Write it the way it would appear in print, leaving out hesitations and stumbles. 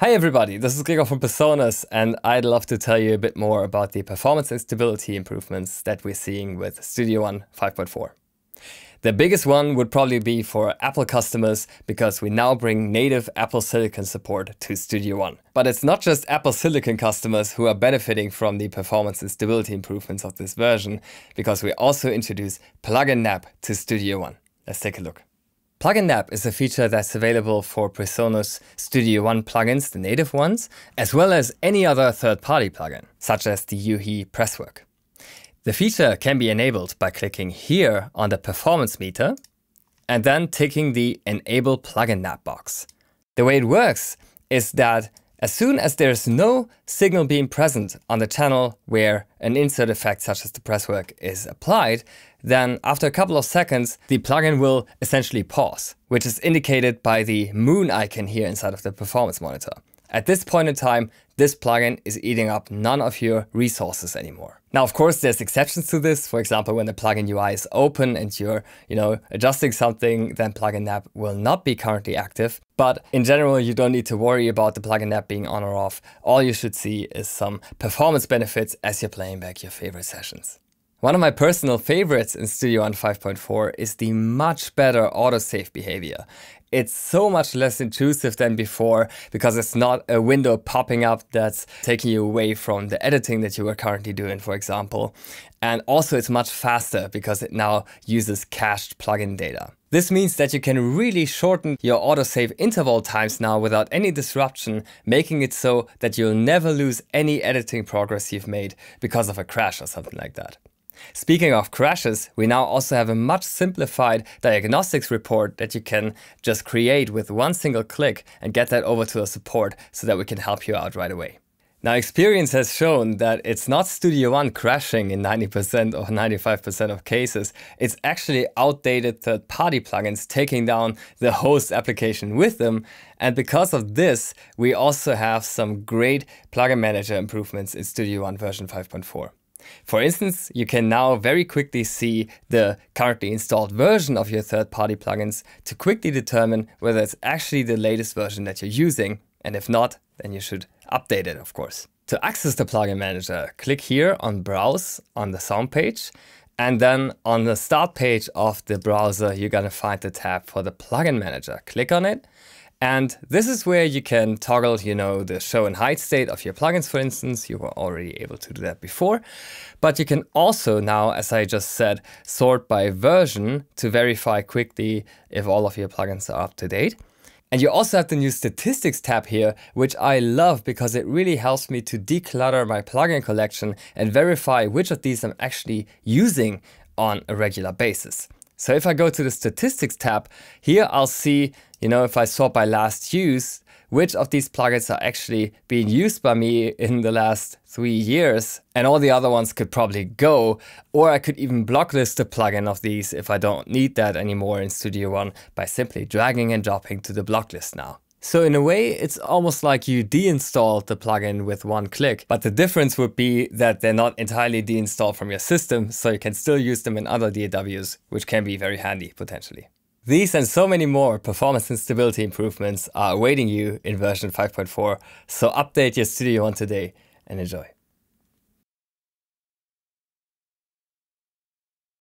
Hi everybody, this is Gregor from PreSonus, and I'd love to tell you a bit more about the performance and stability improvements that we're seeing with Studio One 5.4. The biggest one would probably be for Apple customers, because we now bring native Apple Silicon support to Studio One. But it's not just Apple Silicon customers who are benefiting from the performance and stability improvements of this version, because we also introduce Plugin Nap to Studio One. Let's take a look. Plugin Nap is a feature that's available for PreSonus Studio One plugins, the native ones, as well as any other third-party plugin, such as the u-he Presswerk. The feature can be enabled by clicking here on the performance meter and then ticking the Enable Plugin Nap box. The way it works is that as soon as there's no signal being present on the channel where an insert effect such as the Presswerk is applied, then after a couple of seconds, the plugin will essentially pause, which is indicated by the moon icon here inside of the performance monitor. At this point in time, this plugin is eating up none of your resources anymore. Now, of course, there's exceptions to this. For example, when the plugin UI is open and you're, adjusting something, then Plugin Nap will not be currently active. But in general, you don't need to worry about the Plugin Nap being on or off. All you should see is some performance benefits as you're playing back your favorite sessions. One of my personal favorites in Studio One 5.4 is the much better autosave behavior. It's so much less intrusive than before, because it's not a window popping up that's taking you away from the editing that you were currently doing, for example. And also it's much faster because it now uses cached plugin data. This means that you can really shorten your autosave interval times now without any disruption, making it so that you'll never lose any editing progress you've made because of a crash or something like that. Speaking of crashes, we now also have a much simplified diagnostics report that you can just create with one single click and get that over to the support so that we can help you out right away. Now, experience has shown that it's not Studio One crashing in 90% or 95% of cases. It's actually outdated third-party plugins taking down the host application with them. And because of this, we also have some great plugin manager improvements in Studio One version 5.4. For instance, you can now very quickly see the currently installed version of your third-party plugins to quickly determine whether it's actually the latest version that you're using, and if not, then you should update it, of course. To access the plugin manager, click here on Browse on the Sound page, and then on the Start page of the browser, you're going to find the tab for the plugin manager. Click on it. And this is where you can toggle, the show and hide state of your plugins, for instance. You were already able to do that before. But you can also now, as I just said, sort by version to verify quickly if all of your plugins are up to date. And you also have the new statistics tab here, which I love because it really helps me to declutter my plugin collection and verify which of these I'm actually using on a regular basis. So if I go to the statistics tab, here I'll see, if I sort by last use, which of these plugins are actually being used by me in the last 3 years, and all the other ones could probably go, or I could even blocklist a plugin of these if I don't need that anymore in Studio One by simply dragging and dropping to the blocklist now. So in a way, it's almost like you deinstalled the plugin with one click, but the difference would be that they're not entirely deinstalled from your system, so you can still use them in other DAWs, which can be very handy potentially. These and so many more performance and stability improvements are awaiting you in version 5.4, so update your Studio One today and enjoy.